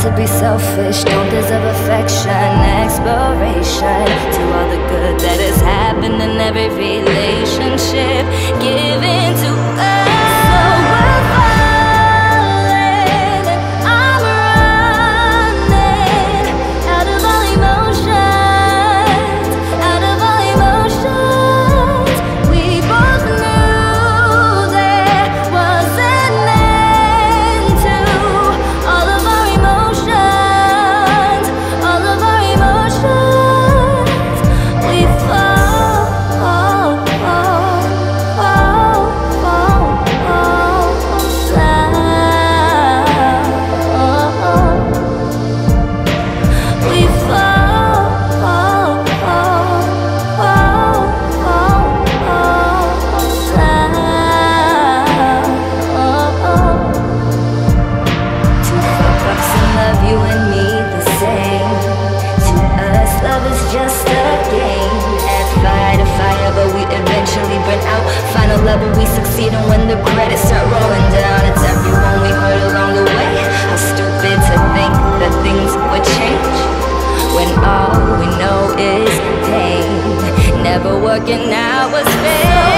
To be selfish, don't deserve affection, exploration, to all the good that has happened in every relationship, given to us. Final level we succeed, and when the credits start rolling down, it's everyone we heard along the way. How stupid to think that things would change when all we know is pain. Never working out was fair.